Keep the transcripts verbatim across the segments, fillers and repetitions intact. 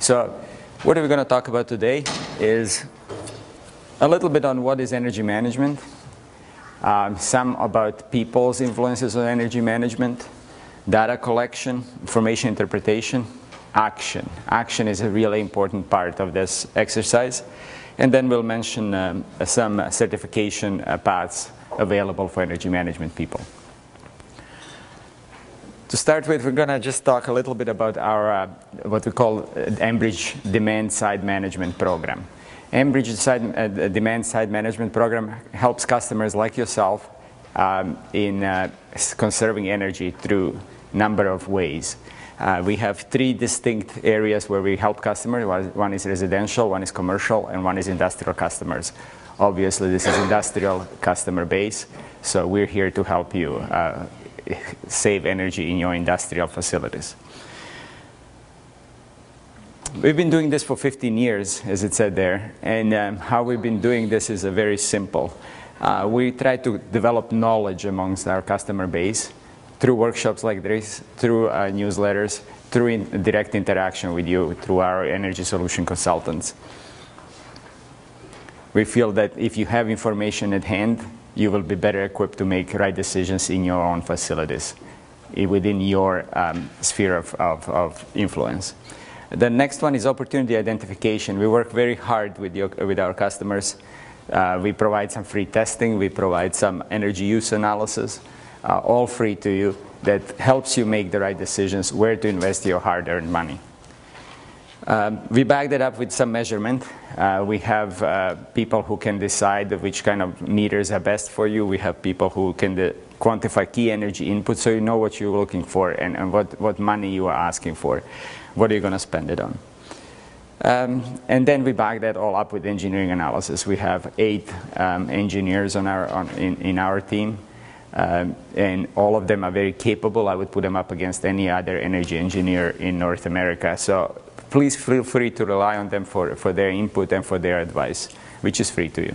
So what we're going to talk about today is a little bit on what is energy management, um, some about people's influences on energy management, data collection, information interpretation, action. Action is a really important part of this exercise. And then we'll mention um, some certification uh, paths available for energy management people. To start with, we're going to just talk a little bit about our, uh, what we call Enbridge Demand Side Management Program. Enbridge side, uh, Demand Side Management Program helps customers like yourself um, in uh, conserving energy through a number of ways. Uh, we have three distinct areas where we help customers. One is residential, one is commercial, and one is industrial customers. Obviously, this is industrial customer base, so we're here to help you uh, save energy in your industrial facilities. We've been doing this for fifteen years, as it said there, and um, how we've been doing this is a very simple. Uh, we try to develop knowledge amongst our customer base through workshops like this, through uh, newsletters, through in direct interaction with you, through our energy solution consultants. We feel that if you have information at hand, you will be better equipped to make right decisions in your own facilities, within your um, sphere of, of, of influence. The next one is opportunity identification. We work very hard with, your, with our customers. Uh, we provide some free testing. We provide some energy use analysis, uh, all free to you, that helps you make the right decisions where to invest your hard-earned money. Um, we back that up with some measurement. Uh, we have uh, people who can decide which kind of meters are best for you. We have people who can quantify key energy inputs, so you know what you're looking for and, and what, what money you are asking for. What are you going to spend it on? Um, and then we back that all up with engineering analysis. We have eight um, engineers on our, on, in, in our team, um, and all of them are very capable. I would put them up against any other energy engineer in North America. So please feel free to rely on them for, for their input and for their advice, which is free to you.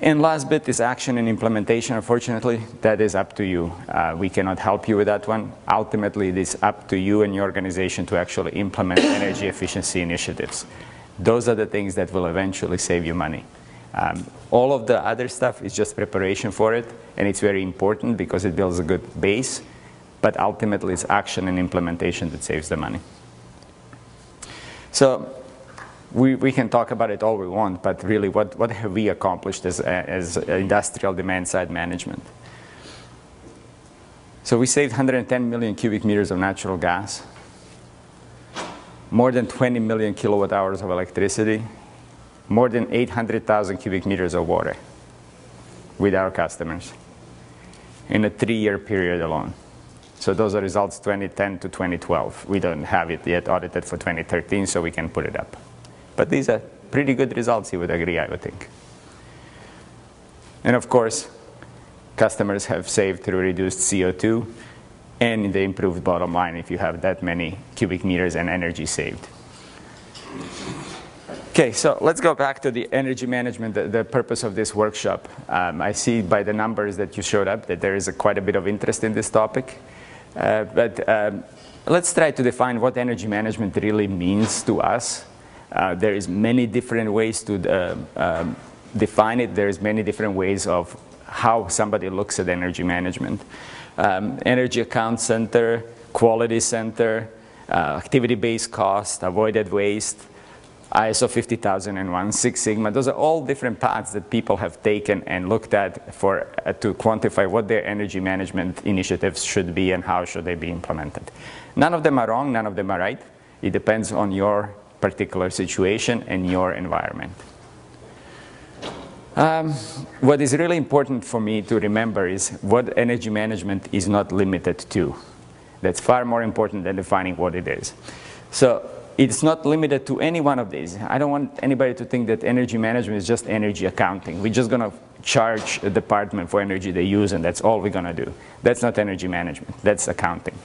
And last bit is action and implementation. Unfortunately, that is up to you. Uh, we cannot help you with that one. Ultimately, it is up to you and your organization to actually implement energy efficiency initiatives. Those are the things that will eventually save you money. Um, all of the other stuff is just preparation for it, and it's very important because it builds a good base. But ultimately, it's action and implementation that saves the money. So we, we can talk about it all we want, but really, what, what have we accomplished as, as industrial demand-side management? So we saved one hundred ten million cubic meters of natural gas, more than twenty million kilowatt hours of electricity, more than eight hundred thousand cubic meters of water with our customers in a three-year period alone. So those are results twenty ten to twenty twelve. We don't have it yet audited for twenty thirteen, so we can put it up. But these are pretty good results, you would agree, I would think. And of course, customers have saved through reduced C O two and the improved bottom line if you have that many cubic meters and energy saved. Okay, so let's go back to the energy management, the, the purpose of this workshop. Um, I see by the numbers that you showed up that there is a, quite a bit of interest in this topic. Uh, but um, let's try to define what energy management really means to us. Uh, there is many different ways to uh, um, define it. There is many different ways of how somebody looks at energy management. Um, energy account center, quality center, uh, activity-based cost, avoided waste, I S O fifty thousand one, Six Sigma. Those are all different paths that people have taken and looked at for, uh, to quantify what their energy management initiatives should be and how should they be implemented. None of them are wrong, none of them are right. It depends on your particular situation and your environment. Um, what is really important for me to remember is what energy management is not limited to. That's far more important than defining what it is. So, it's not limited to any one of these. I don't want anybody to think that energy management is just energy accounting. We're just going to charge a department for energy they use, and that's all we're going to do. That's not energy management. That's accounting.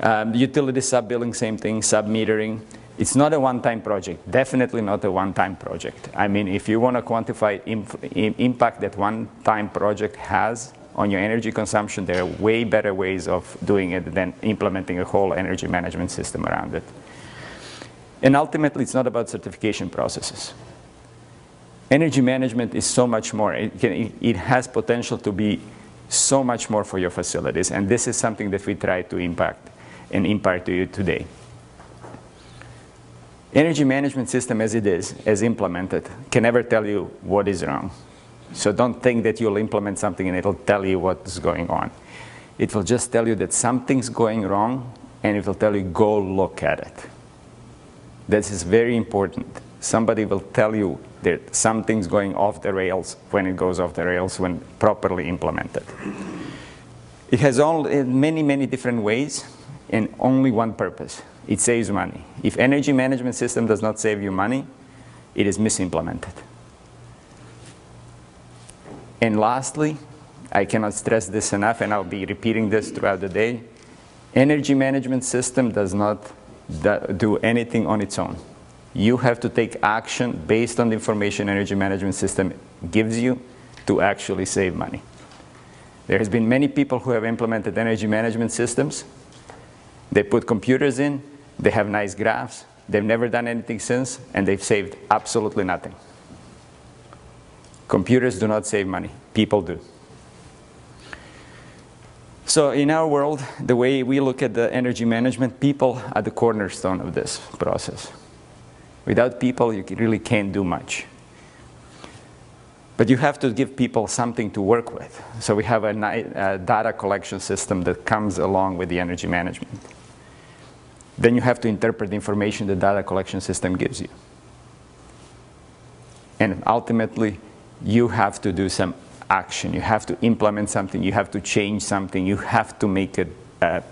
Um, utility sub-billing, same thing, sub-metering. It's not a one-time project, definitely not a one-time project. I mean, if you want to quantify impact that one-time project has on your energy consumption, there are way better ways of doing it than implementing a whole energy management system around it. And ultimately, it's not about certification processes. Energy management is so much more. It, can, it has potential to be so much more for your facilities. And this is something that we try to impact and impart to you today. Energy management system as it is, as implemented, can never tell you what is wrong. So don't think that you'll implement something and it'll tell you what's going on. It will just tell you that something's going wrong, and it will tell you, go look at it. This is very important. Somebody will tell you that something's going off the rails when it goes off the rails, when properly implemented. It has all, many, many different ways and only one purpose. It saves money. If energy management system does not save you money, it is misimplemented. And lastly, I cannot stress this enough, and I'll be repeating this throughout the day. Energy management system does not do anything on its own. You have to take action based on the information energy management system gives you to actually save money. There has been many people who have implemented energy management systems. They put computers in, they have nice graphs, they've never done anything since, and they've saved absolutely nothing. Computers do not save money, people do. So in our world, the way we look at the energy management, people are the cornerstone of this process. Without people, you really can't do much. But you have to give people something to work with. So we have a, a data collection system that comes along with the energy management. Then you have to interpret the information the data collection system gives you. And ultimately, you have to do some action. You have to implement something. You have to change something. You have to make a, a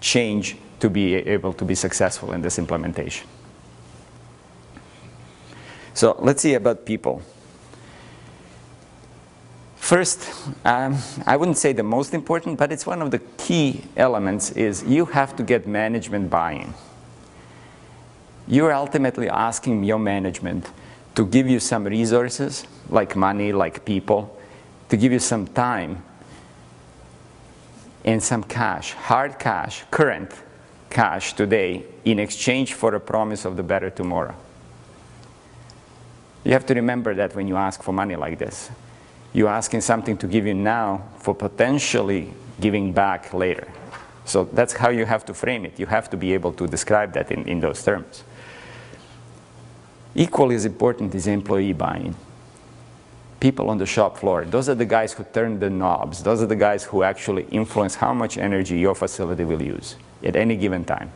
change to be able to be successful in this implementation. So let's see about people. First, um, I wouldn't say the most important, but it's one of the key elements is you have to get management buy-in. You're ultimately asking your management to give you some resources, like money, like people, to give you some time and some cash, hard cash, current cash today in exchange for a promise of the better tomorrow. You have to remember that when you ask for money like this. You're asking something to give you now for potentially giving back later. So that's how you have to frame it. You have to be able to describe that in, in those terms. Equally as important is employee buy-in. People on the shop floor, those are the guys who turn the knobs. Those are the guys who actually influence how much energy your facility will use at any given time.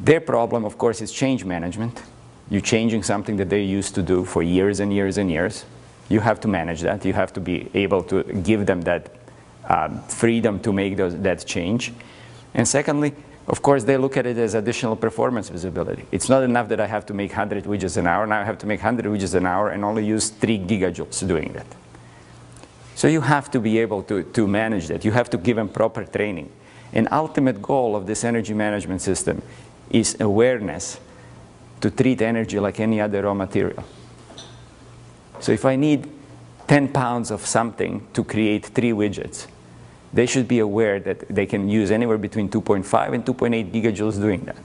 Their problem, of course, is change management. You're changing something that they used to do for years and years and years. You have to manage that. You have to be able to give them that um, freedom to make those, that change. And secondly, of course, they look at it as additional performance visibility. It's not enough that I have to make one hundred widgets an hour. Now I have to make one hundred widgets an hour and only use three gigajoules doing that. So you have to be able to, to manage that. You have to give them proper training. An ultimate goal of this energy management system is awareness to treat energy like any other raw material. So if I need ten pounds of something to create three widgets, they should be aware that they can use anywhere between two point five and two point eight gigajoules doing that.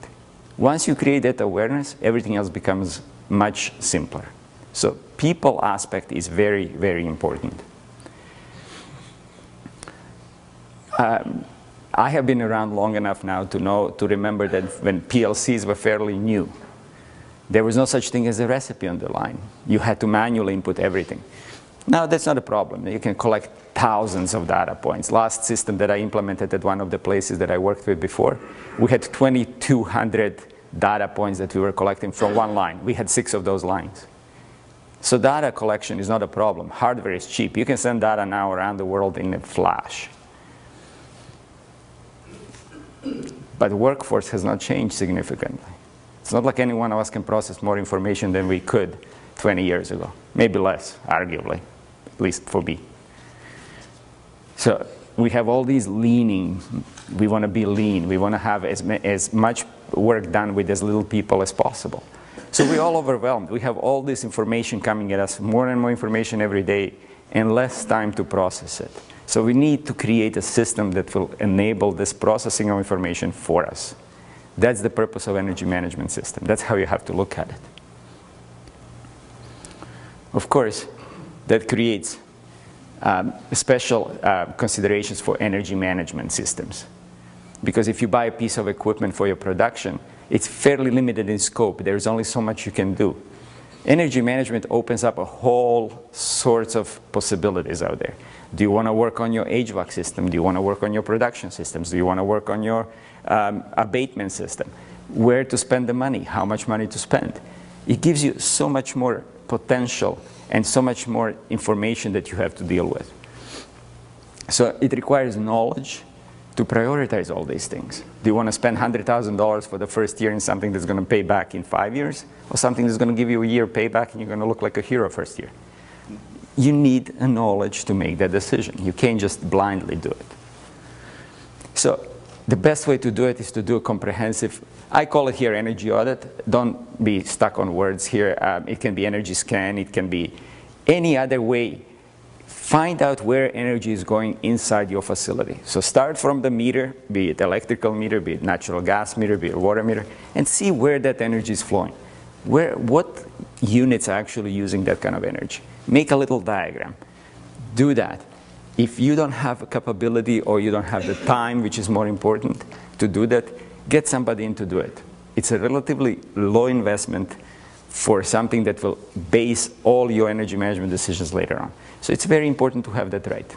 Once you create that awareness, everything else becomes much simpler. So people aspect is very, very important. Um, I have been around long enough now to know, to remember that when P L Cs were fairly new, there was no such thing as a recipe on the line. You had to manually input everything. Now that's not a problem. You can collect thousands of data points. Last system that I implemented at one of the places that I worked with before, we had twenty-two hundred data points that we were collecting from one line. We had six of those lines. So data collection is not a problem. Hardware is cheap. You can send data now around the world in a flash. But the workforce has not changed significantly. It's not like any one of us can process more information than we could twenty years ago. Maybe less, arguably, at least for me. So we have all these leaning. We want to be lean. We want to have as, as much work done with as little people as possible. So we're all overwhelmed. We have all this information coming at us, more and more information every day, and less time to process it. So we need to create a system that will enable this processing of information for us. That's the purpose of energy management system. That's how you have to look at it. Of course, that creates um, special uh, considerations for energy management systems. Because if you buy a piece of equipment for your production, it's fairly limited in scope. There's only so much you can do. Energy management opens up a whole sorts of possibilities out there. Do you want to work on your H V A C system? Do you want to work on your production systems? Do you want to work on your um, abatement system? Where to spend the money? How much money to spend? It gives you so much more potential and so much more information that you have to deal with. So it requires knowledge to prioritize all these things. Do you want to spend one hundred thousand dollars for the first year in something that's going to pay back in five years, or something that's going to give you a year payback and you're going to look like a hero first year? You need a knowledge to make that decision. You can't just blindly do it. So the best way to do it is to do a comprehensive, I call it here energy audit. Don't be stuck on words here. Um, it can be energy scan, it can be any other way. Find out where energy is going inside your facility. So start from the meter, be it electrical meter, be it natural gas meter, be it water meter, and see where that energy is flowing. Where, what units are actually using that kind of energy? Make a little diagram. Do that. If you don't have a capability or you don't have the time, which is more important, to do that, get somebody in to do it. It's a relatively low investment for something that will base all your energy management decisions later on. So it's very important to have that right.